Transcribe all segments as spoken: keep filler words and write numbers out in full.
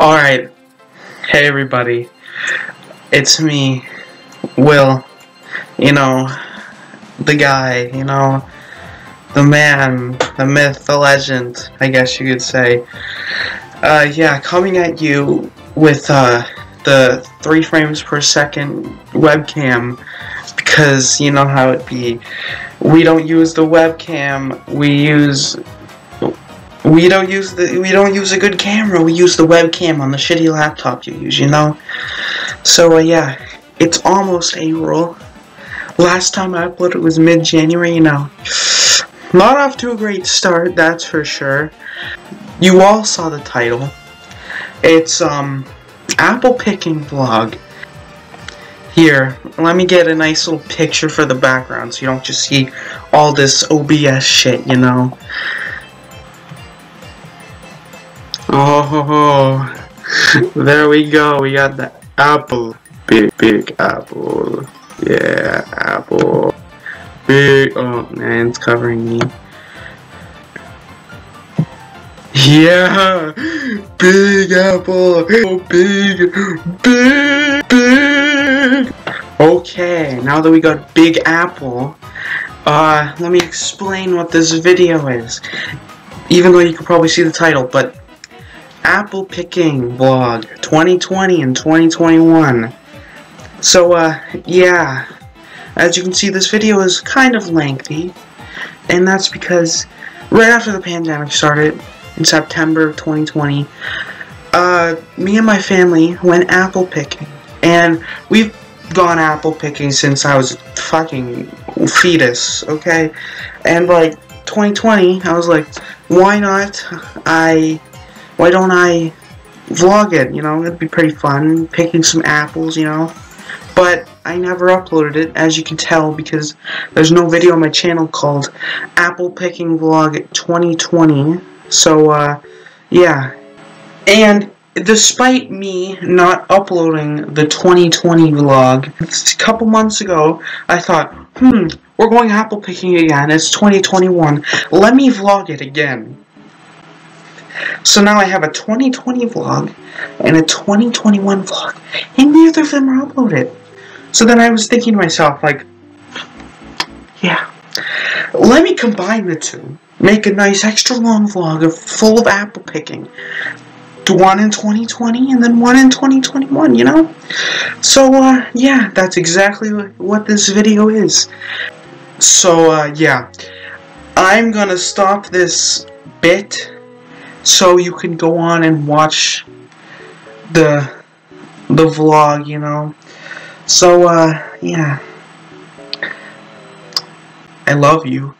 Alright, hey everybody, it's me, Will, you know, the guy, you know, the man, the myth, the legend, I guess you could say. Uh, yeah, coming at you with uh, the three frames per second webcam, because you know how it be. We don't use the webcam, we use... We don't use the we don't use a good camera. We use the webcam on the shitty laptop you use, you know. So uh, yeah, it's almost April. Last time I uploaded was mid-January, you know. Not off to a great start, that's for sure. You all saw the title. It's um apple picking vlog. Here, let me get a nice little picture for the background, so you don't just see all this O B S shit, you know. Oh, ho, ho. There we go, we got the apple. Big, big apple. Yeah, apple. Big, oh man, it's covering me. Yeah, big apple. Oh, big, big, big. Okay, now that we got Big Apple, uh, let me explain what this video is. Even though you can probably see the title, but apple picking vlog twenty twenty and twenty twenty-one. So uh yeah, as you can see, this video is kind of lengthy, and that's because right after the pandemic started in September of twenty twenty, uh me and my family went apple picking, and we've gone apple picking since I was a fucking fetus, okay? And like twenty twenty, I was like, why not I Why don't I vlog it, you know? It'd be pretty fun, picking some apples, you know? But I never uploaded it, as you can tell, because there's no video on my channel called Apple Picking Vlog twenty twenty. So, uh, yeah. And despite me not uploading the twenty twenty vlog, a couple months ago, I thought, hmm, we're going apple picking again. It's twenty twenty-one. Let me vlog it again. So now I have a twenty twenty vlog and a twenty twenty-one vlog, and neither of them are uploaded. So then I was thinking to myself, like, yeah, let me combine the two, make a nice extra long vlog of full of apple picking. One in twenty twenty and then one in twenty twenty-one, you know? So, uh, yeah, that's exactly what this video is. So, uh, yeah, I'm gonna stop this bit, so you can go on and watch the the vlog, you know. So uh yeah, I love you.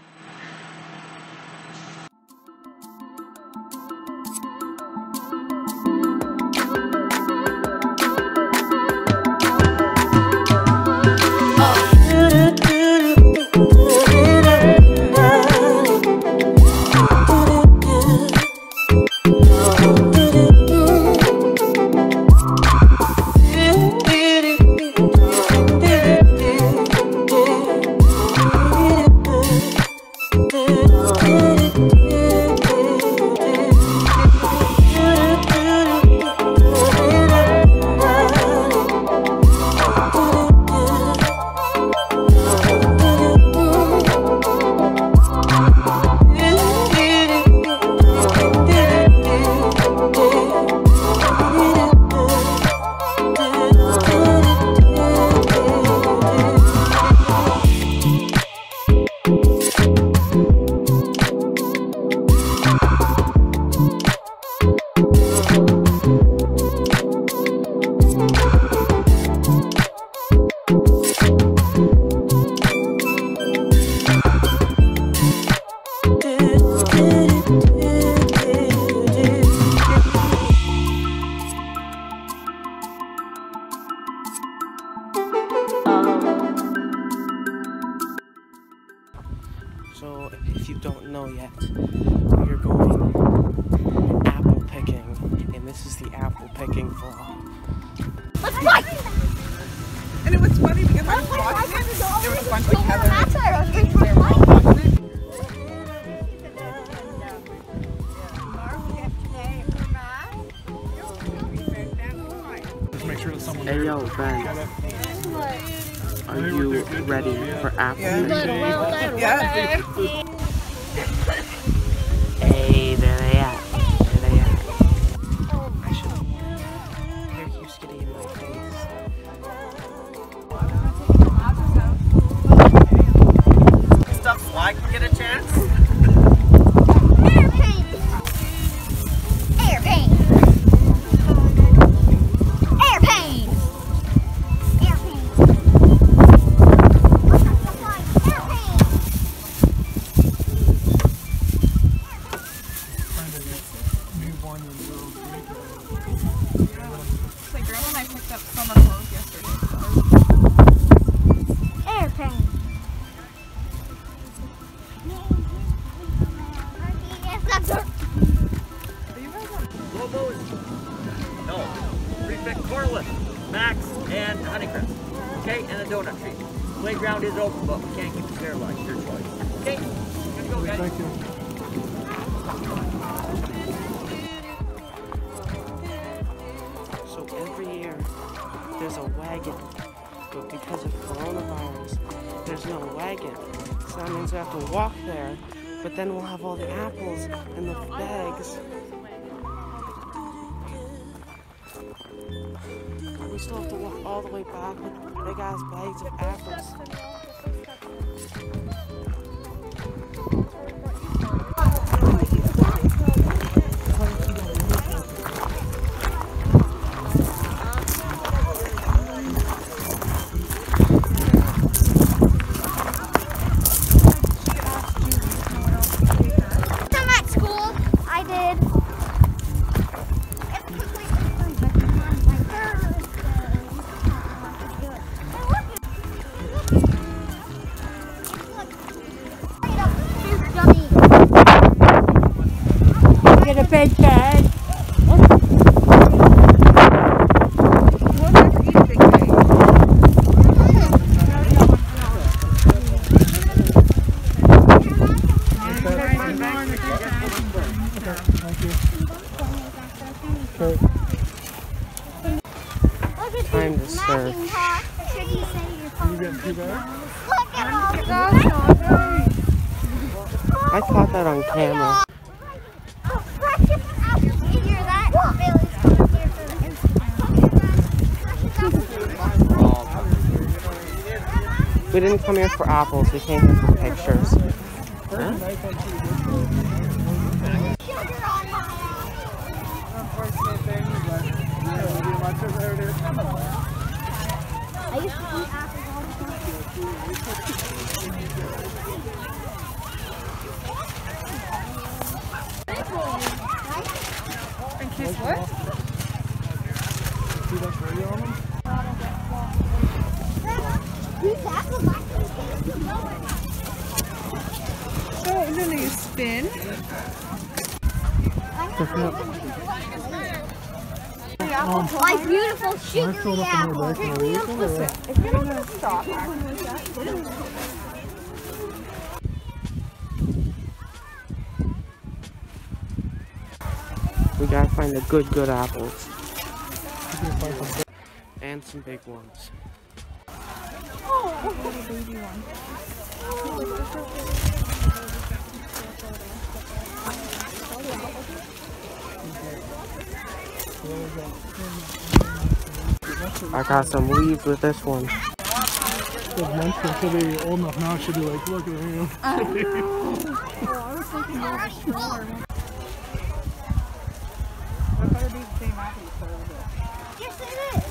So, if you don't know yet, we're going apple picking, and this is the apple picking vlog. Let's fight! And it was funny because I was watching it, there was a bunch of Heather. make sure that someone. Hey yo, Ben. Are you ready for Apple? Yeah. yeah. Hey, there they are. There they are. I should. Hair keeps getting in my face. Stuff fly can get a chance. Playground is open, but we can't keep the fair light. Your choice. Okay, let's go, guys. Thank you. So every year there's a wagon, but because of coronavirus, there's no wagon. So that means we have to walk there. But then we'll have all the apples and the bags. We still have to walk all the way back with big ass bags of apples. I'm at school. I did. Big bag. What? What are you big bag? Okay. Time to serve. You got two bags? Look at all the I caught that on camera. We didn't come here for apples, we came here for pictures. Huh? I used to eat apples. And kiss what? Oh, and then you spin. My beautiful sugary apple. Listen, if you're not gonna stop, we gotta find the good, good apples and some big ones. Oh, the baby one. Oh. I got some leaves with this one. Should be old enough now. Should be like, look at him. I thought it'd be the same apple for a little bit. Yes, it is.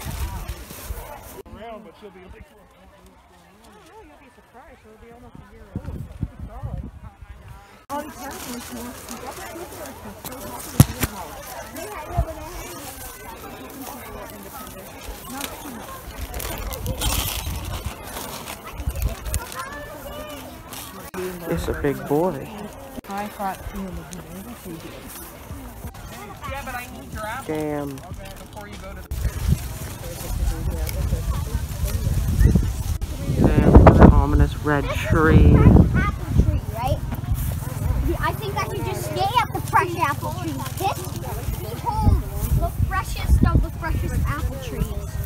Around, but she'll be like. It's a big boy. I thought you were looking at it, you did. Yeah, but I need your apple. Damn. Okay, before you go to the ominous red tree. Apple tree, right? I think I should just stay at the fresh apple tree. This behold the freshest of the freshest apple trees.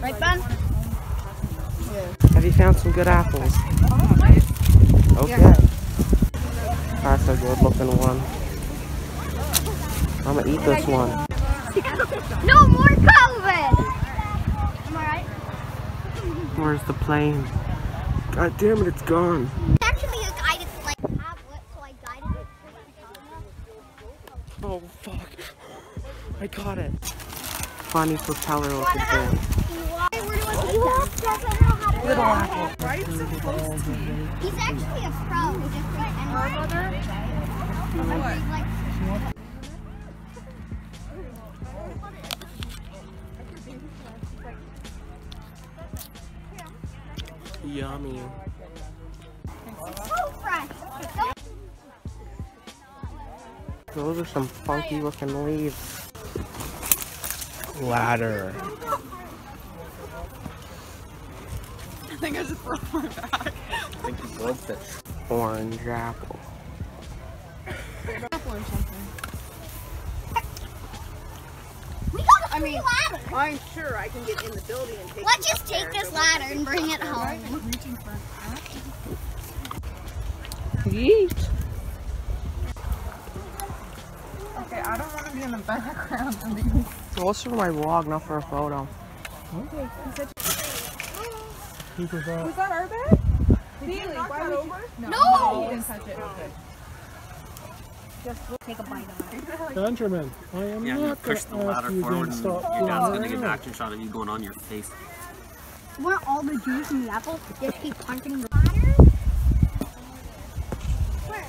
Right, Ben? Yeah. Have you found some good apples? Oh, okay. Yeah. That's a good looking one. I'm gonna eat this one. No more COVID! Am I right? Where's the plane? God damn it, it's gone. Actually, a guided plane tablet, so I guided it to the camera. Oh, fuck. I got it. Funny propeller open thing. Little apple. Right? So close to me. He's actually a pro. He's just like my mother. What? Yummy. So fresh. Those are some funky looking leaves. Ladder. I think I just broke my back. I think you broke this. Orange apple. Apple or something. We got a I mean, ladder. I'm sure I can get in the building and take. Let's just take this ladder and bring it home. I'm reaching for it. Yeet. Okay, I don't want to be in the background of these. What's for my vlog, not for a photo. Okay. He was that? Was that our bag? Did you knock that over? No! No! He didn't touch it. Okay. Just take a bite of it. Benjamin, I am yeah, not going to ask you to stop. Yeah, you push the ladder forward and your dad's going to get an action shot of you going on your face. Weren't all the juice in the apple? Just keep punching the ladder? Where?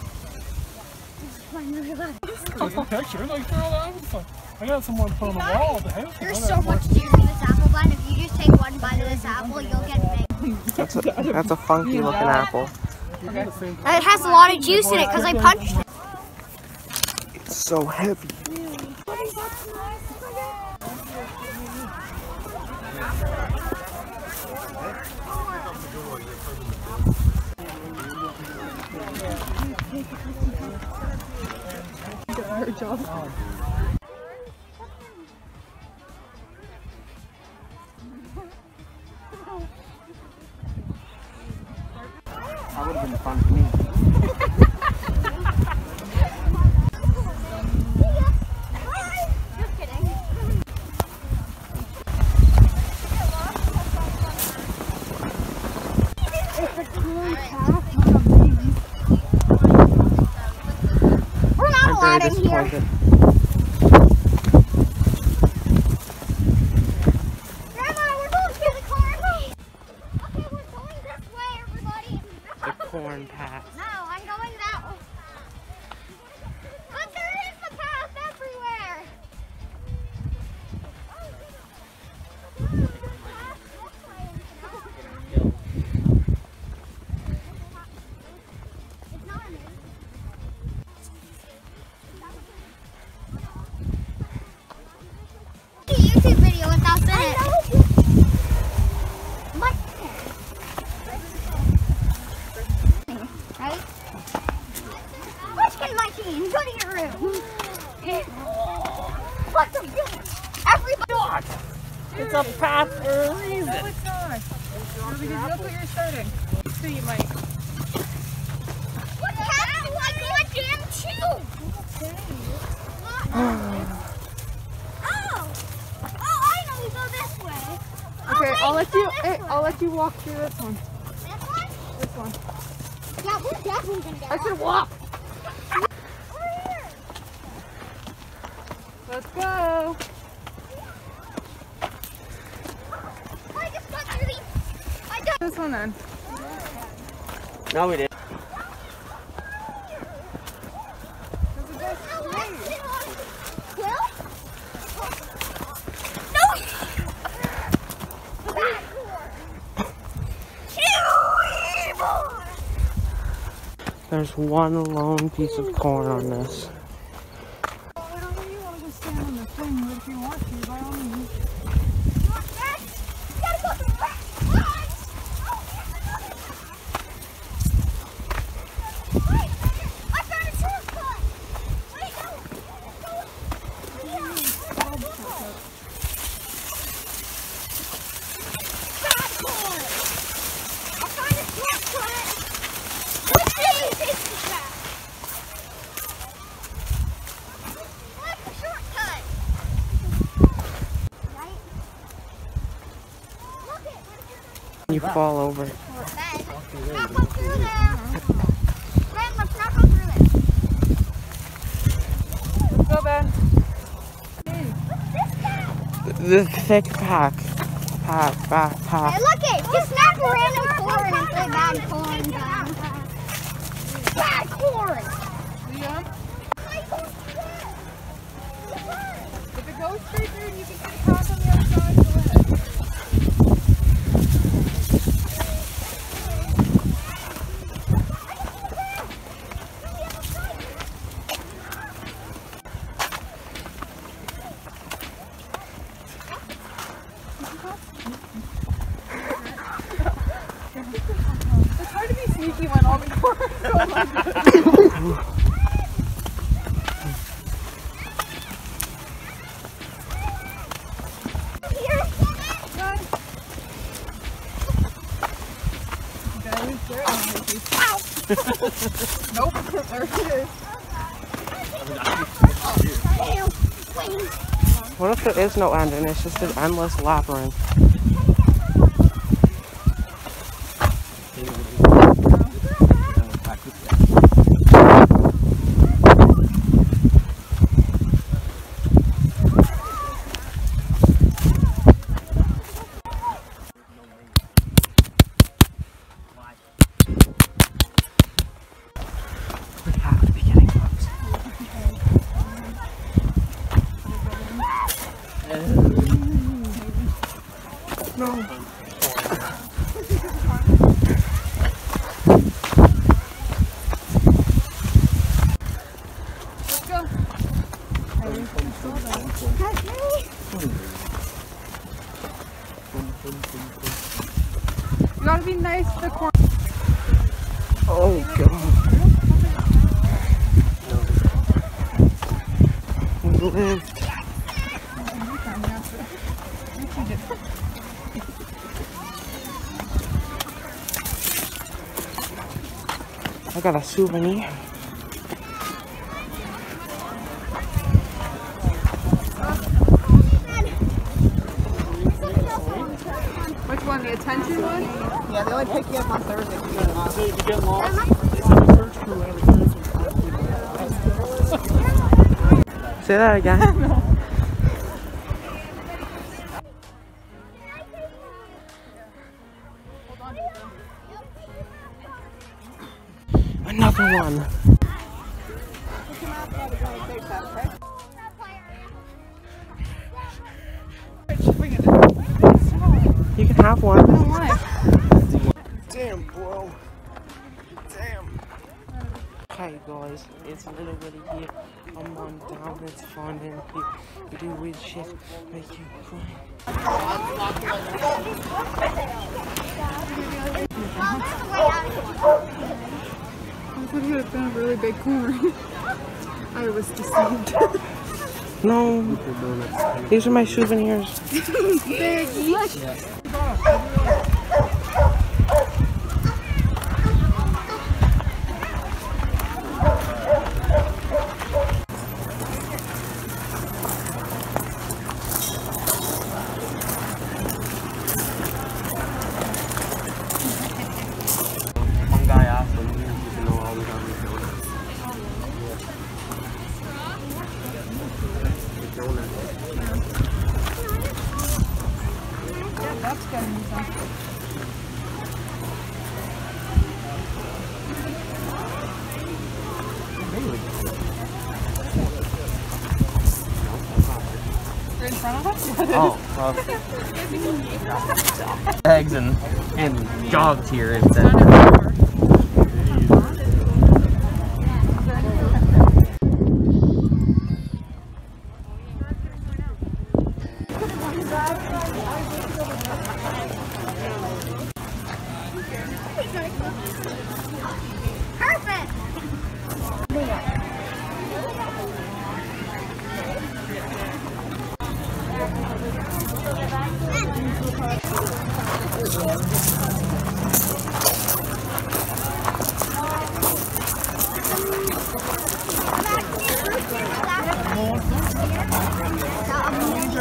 This is my new ladder. Take a picture, like throw all that stuff. I got someone put on the wall of the house. There's so much juice in this apple bun. If you just take one bite of this apple, you'll get big. That's a, that's a funky yeah. looking apple. Okay. It has a lot of juice in it because I punched it. It's so heavy. Our job. That would have been fun for me. Just kidding. It's a cool path, not a baby. We're not allowed in here. Corn path. No, I'm going that way. But there is a path everywhere. It's not a new YouTube video without that. What the fuck? Everybody! It's a path for a reason! No, it's not! Because you look where you're starting. So you might. What happened? I got a damn tube! Oh! Oh, I know we go this way! Okay, I'll let you, I'll let you walk through this one. This one? This one. Yeah, we're definitely gonna get it. I said walk! Let's go! I just got through the... I got this one then. No, we didn't. There's one lone piece of corn on this. You fall over. Ben, not go through there. Ben, let's not go through there. Go, Ben. What's this pack? The thick pack. Pack, pack, pack. Hey, look it. Just snap a random corn and play bad corn, Ben. Bad corn. Yeah. If it goes straight through, you can get a pack on the other side. It's hard to be sneaky when all the corners go like this. Nope, there it is. What if there is no end and it's just an endless labyrinth? You gotta be nice to the corn. Oh god. We lived. I got a souvenir. Attention one? Yeah, they only pick you up on Thursday. You get lost. You get lost. Say that again. No. Another one. You can have one. I don't want it. Damn, bro. Damn. Hi guys, it's literally here. I'm on down. It's fun and we do weird shit. Make you cry. I thought you would have been a really big corn. I was deceived. No, these are my souvenirs. Big, look. One guy asked him if you know all the time he's doing it. That's gonna be something. You're in front of us? Oh, well. Eggs and, and dogs here instead.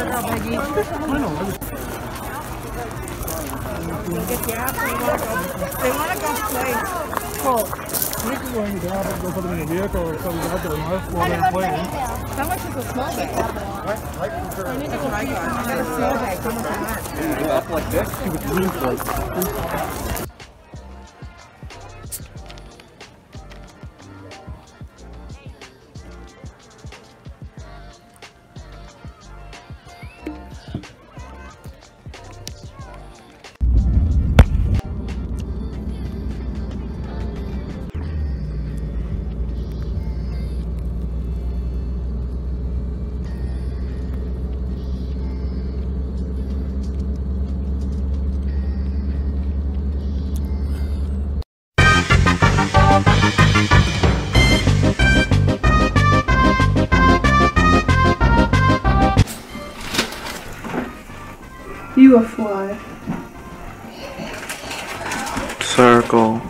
I They get gas and they want to go, they want to go play. Well, we can go and grab it and go put them in a vehicle or something out there while they're playing. How much is a small bag? I need to go buy a small bag. How much is that? Yeah, that's like this. It's green plate. You a fly. Circle.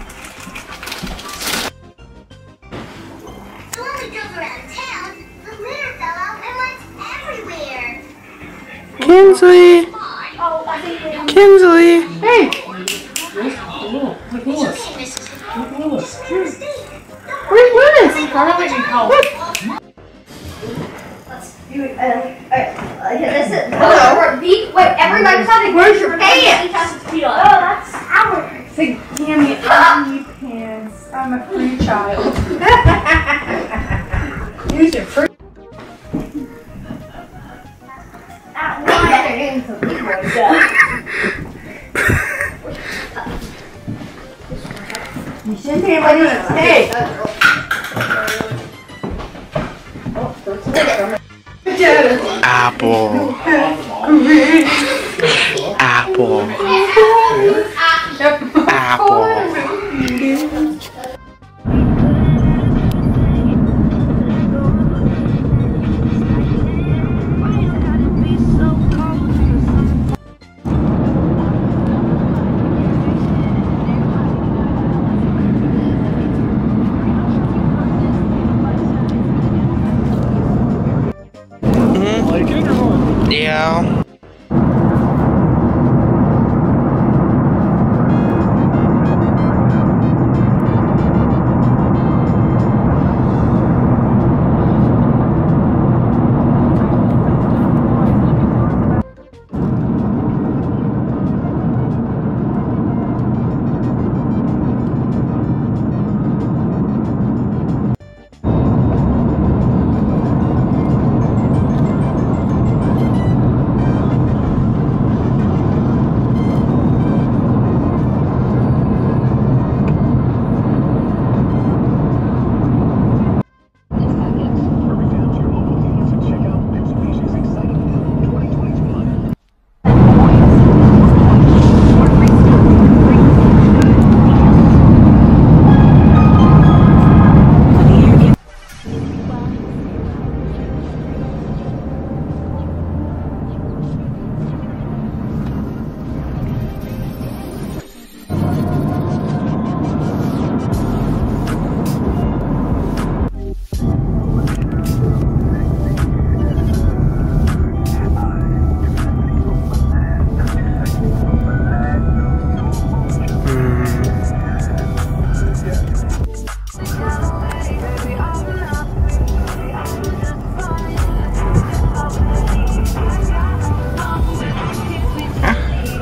So when we drove around town, the litter fell out and went everywhere. Kinsley! Kinsley! Hey! Rick Willis! Rick Willis! Rick Willis! Let's do it. Hello! Wait, everybody's having. Where's your pants? Oh, that's our. Say, damn it, I need pants. I'm a free child. Use your free. That one better name to leave right there. You shouldn't be able to stay. Oh, don't take it. Apple. Apple. Apple. Yeah.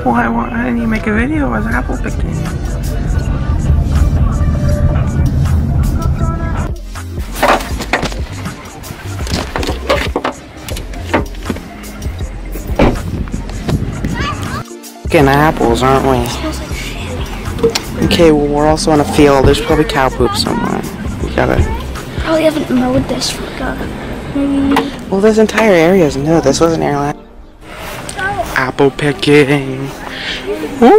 Why, why didn't you make a video? I was apple picking. Getting apples, aren't we? Okay, well, we're also in a field. There's probably cow poop somewhere. We gotta. Probably haven't mowed this for God. Maybe. Well, this entire area is new. This wasn't airline. Apple picking. Woo!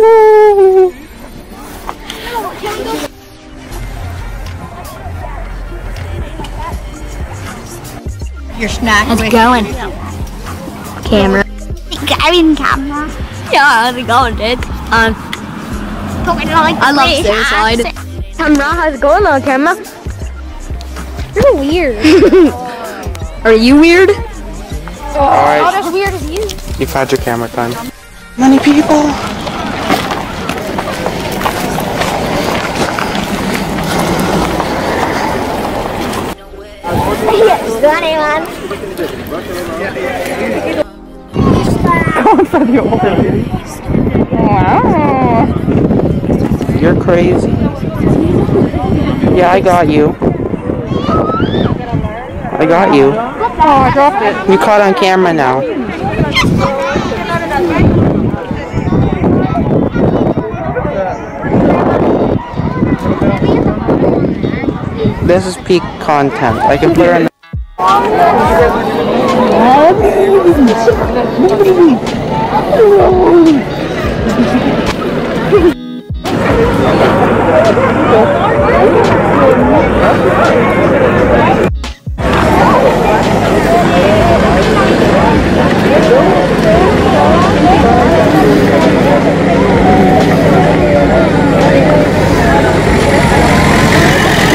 Your snack. How's it going? Camera. I mean camera. Yeah, how's it going, dude? Um, I love suicide. Camera, how's it going on camera? You're weird. Are you weird? All right. Not as weird as you. You found your camera time. Many people. for the old lady. Wow. You're crazy. Yeah, I got you. I got you. Oh, I dropped it. You caught on camera now. This is peak content. I can put her in.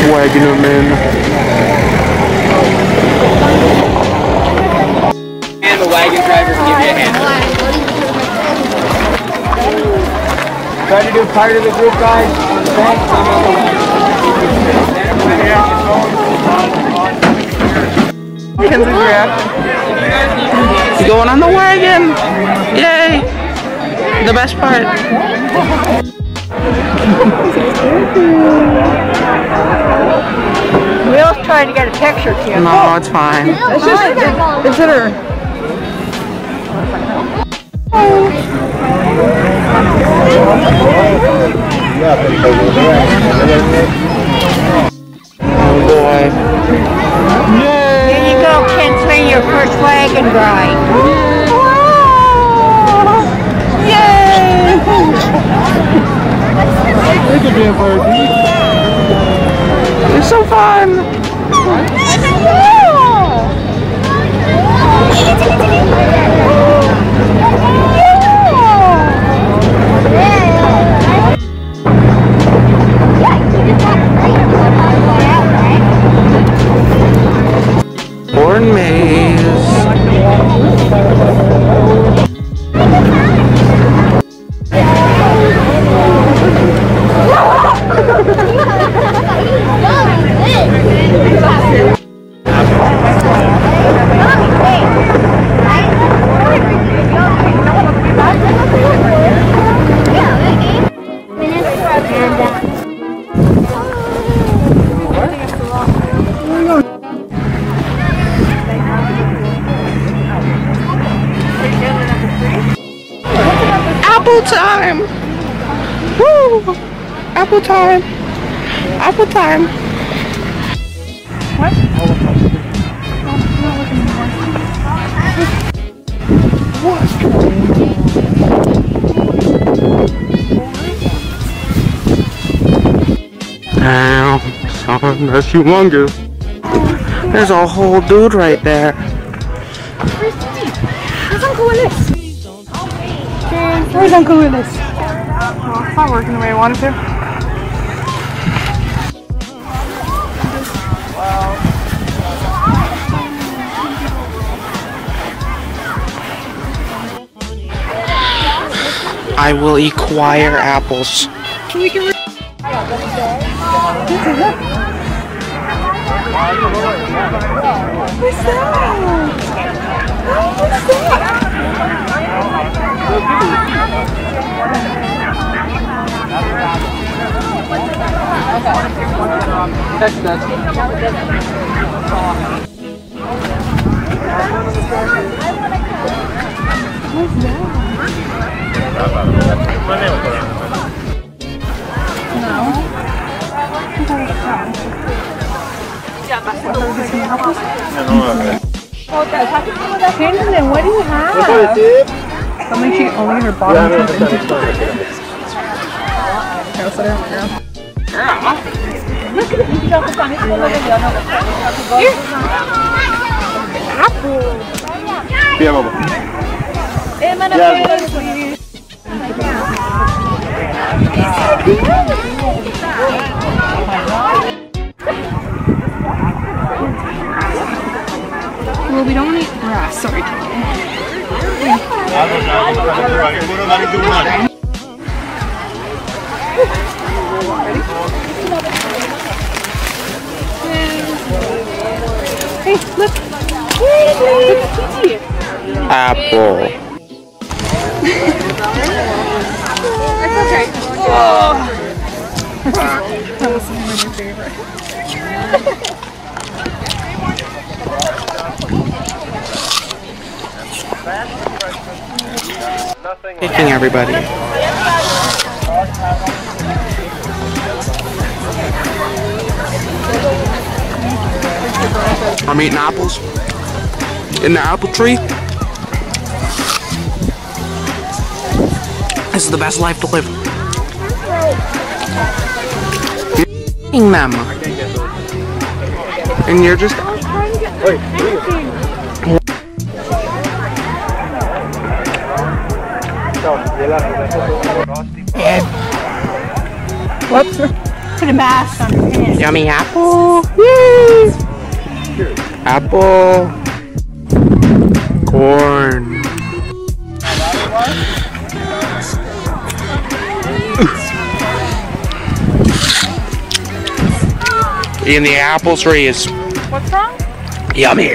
Wagging them in. And the wagon driver give you a hand. Try to do part of the group, guys. Thanks. Going on the wagon. Yay! The best part. Will's trying to get a picture, Kim. No, it's fine. It's just, it's in her. Oh boy. Yay. Here you go, Kinsley, your first wagon ride. Yay! It could be a party. It's so fun! Corn maze. Time! Woo! Apple time! Apple time! What? What? Now, son, that's humongous. There's a whole dude right there. Where's Steve? Where's Uncle Willis? Where's Uncle Willis? Oh, it's not working the way I wanted to. I will acquire apples. We can What's that? What's that? Brandon, what do you have? I think she only her bottom teeth into the bottom. Here, I'll sit down, girl. Girl! Look at it! You can jump on it. Here! Apple! Here, Bubba. Hey, man, I'm going to please. Well, we don't eat grass, sorry. Hey, look! Apple. That's okay. Oh. That was one of my favorites. Picking everybody. I'm eating apples in the apple tree. This is the best life to live. You're eating them. And you're just... Wait, whoops. Put a mask on your head. Yummy apple. Yay! Apple. Corn. In the apple tree is what's wrong? Yummy.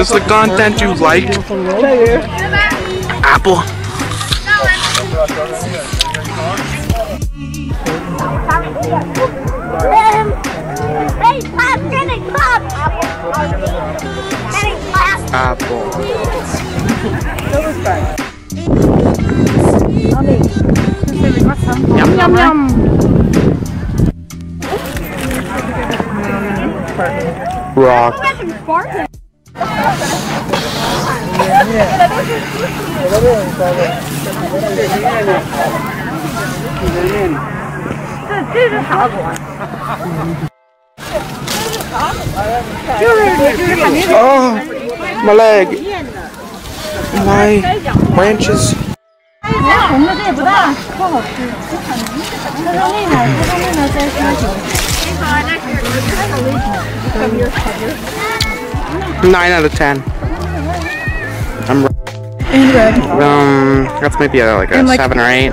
Is the content you like? Apple. Apple. Yum yum yum. Rock. Oh, my leg. My branches. Nine out of ten. I'm red. Um, that's maybe a, like a like seven or eight.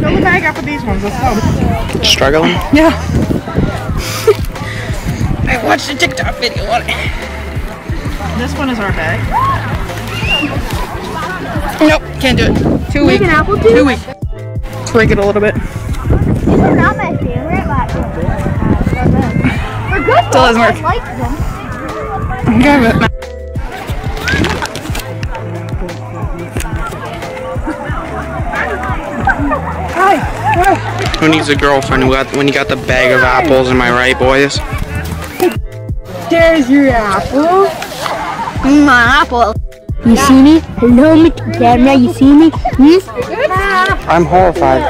Fill the bag up with these ones. Let's go. Struggling? Yeah. I watched a TikTok video on it. This one is our bag. Nope, can't do it. Too weak. Too weak. Twig it a little bit. These are not my favorite, but they're good. Still doesn't work. I like them. I'm good with it. Who needs a girlfriend when you got the bag of apples? Am I right, boys? There's your apple. My apple. You see me? Hello, Mister Camera. You see me? Hmm? I'm horrified.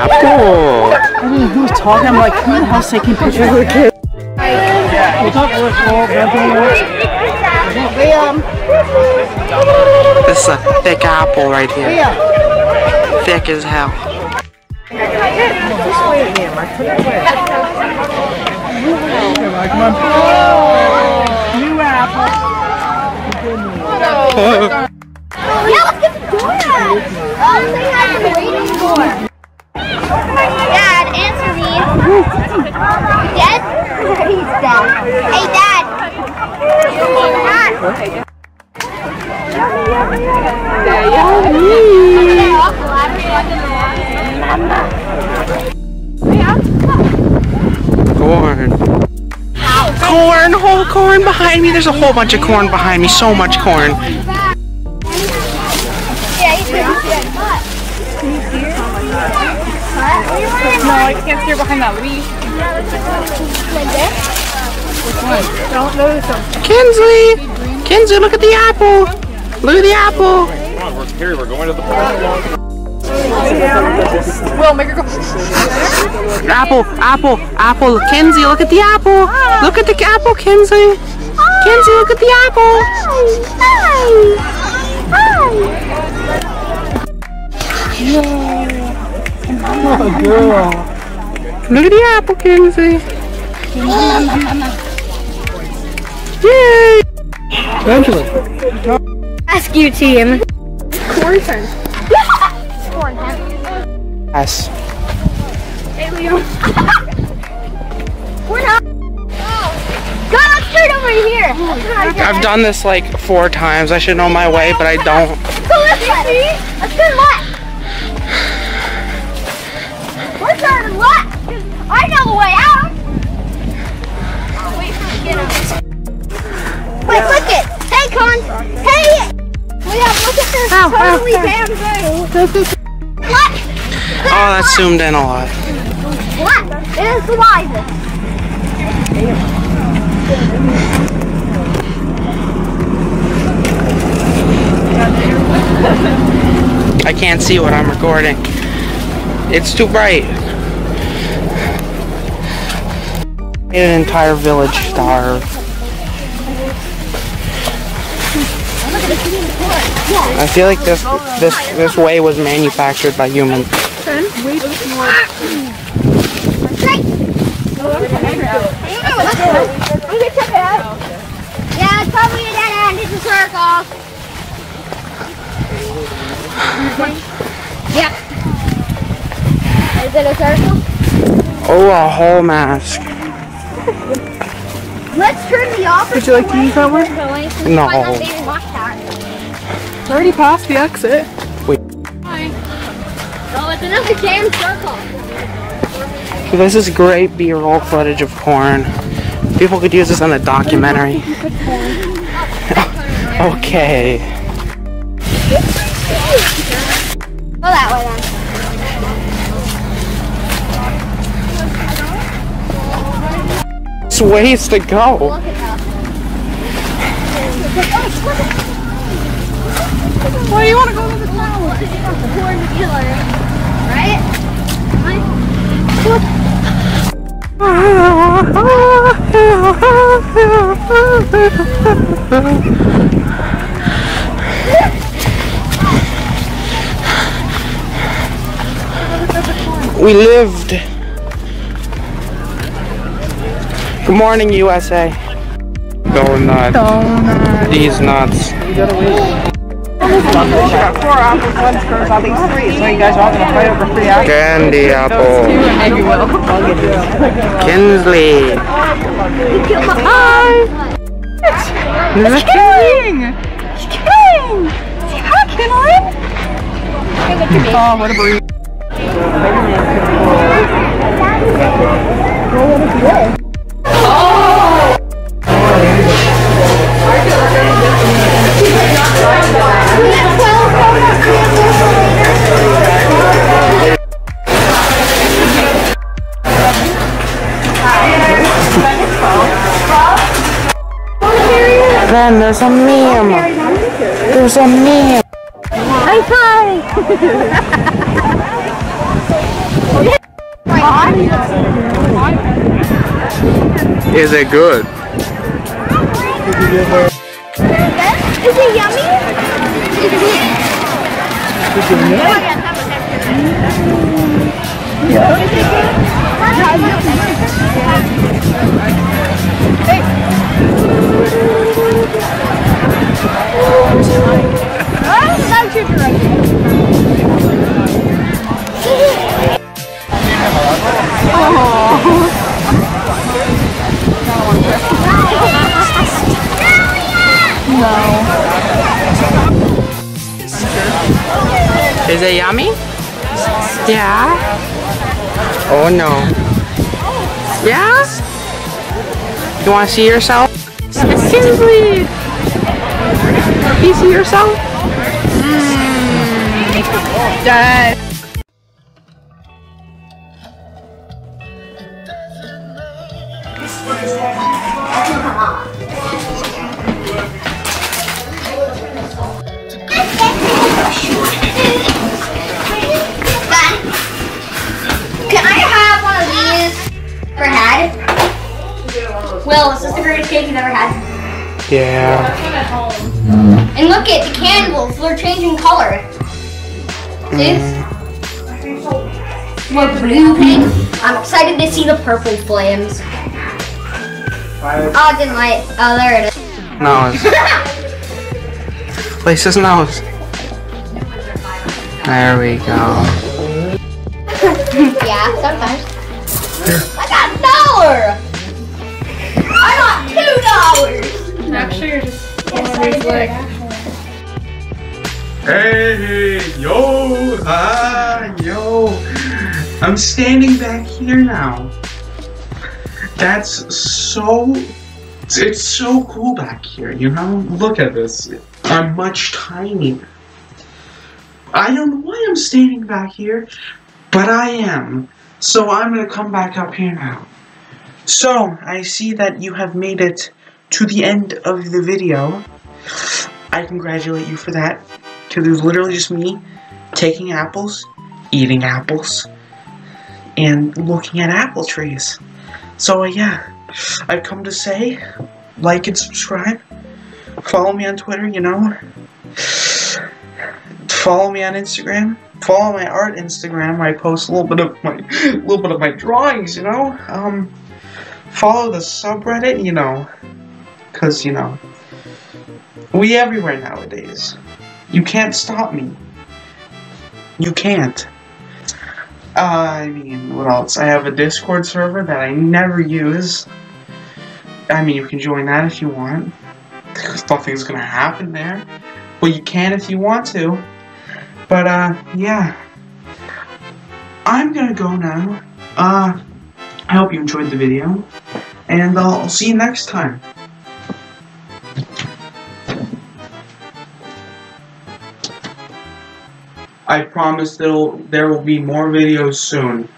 Apple. I mean, who's talking? I'm like, who the hell's taking pictures of the kid? This is a thick apple right here. Thick as hell. New apple. Yeah, let's get the door out. Oh, the thing I've been waiting for. Dad, answer me. Dead? He's dead. Hey, Dad! Dad! Corn. Corn! Whole corn behind me! There's a whole bunch of corn behind me. So much corn. Yeah, he's dead. No, I can't see behind that leaf. Which one? Don't lose them. Kinsley! Kinsley, look at the apple! Look at the apple! Come on, we're here, we're going to the park. Will, make her go. Apple, apple, apple. Kinsley, look at the apple! Look at the apple, Kinsley! Kinsley, look at the apple! Hi! Hi! Hi! Oh, girl. Look at the apple, Kenzie. Yay! Angela. Rescue team. Corn turn. Corn heavy. Yes. Hey, Leo. We're not. God, I'm straight over here. I've done this like four times. I should know my way, but I don't. Let's go left. Let's go left. We're turning left. I know the way out. I'll wait for you to get out. Wait, click it. Hey, Con. Hey. We have, look at this. Ow, totally damn thing. Left. Oh, that's zoomed in a lot. Left. It is the wisest. I can't see what I'm recording. It's too bright. An entire village starved. I feel like this this this way was manufactured by humans. Yeah, it's probably a dead end. It's a circle. Yeah. Is it a circle? Oh, a whole mask. Let's turn the opposite. Would you like to use that one? No. It's already past the exit. Wait. Oh, it's another damn circle. So this is great B-roll footage of corn. People could use this on a documentary. Okay. Go that way then. There's ways to go. Well, you want to go to the tower? Right? We lived. Good morning, U S A. Going nuts. Donuts. These nuts. You gotta wait. Got four apples, one curve, I think three. So you guys are all gonna fight over free apples. Candy apple. Kinsley. Hi! It's killing! It's killing! See how it can live? Oh, what a breeze. Then there's a meme. There's a meme. I'm sorry. Is it good? Is it yummy? Is it good? Is it yummy? Yeah. Oh no. Yeah? You want to see yourself? Kinsley! You see yourself? Mmm. Dad. Will, is this the greatest cake you've ever had? Yeah. And look at the candles, they're changing color. See? Mm. More blue pink. I'm excited to see the purple flames. Fire. Oh, it didn't light. Oh, there it is. Nose. Place his nose. There we go. Yeah, sometimes. Here. I got a dollar! I got two dollars! Actually, you're just always like... Hey, yo, ah, yo. I'm standing back here now. That's so... It's so cool back here, you know? Look at this. I'm much tinier. I don't know why I'm standing back here, but I am. So I'm gonna come back up here now. So, I see that you have made it to the end of the video. I congratulate you for that. Because it was literally just me taking apples, eating apples, and looking at apple trees. So, uh, yeah. I've come to say, like and subscribe. Follow me on Twitter, you know. Follow me on Instagram. Follow my art Instagram. I post a little bit of my little bit of my drawings, you know. Um, follow the subreddit, you know, cause you know we everywhere nowadays. You can't stop me. You can't. Uh, I mean, what else? I have a Discord server that I never use. I mean, you can join that if you want. Cause nothing's gonna happen there. Well, you can if you want to. But, uh, yeah. I'm gonna go now. Uh, I hope you enjoyed the video. And I'll see you next time. I promise there will be more videos soon.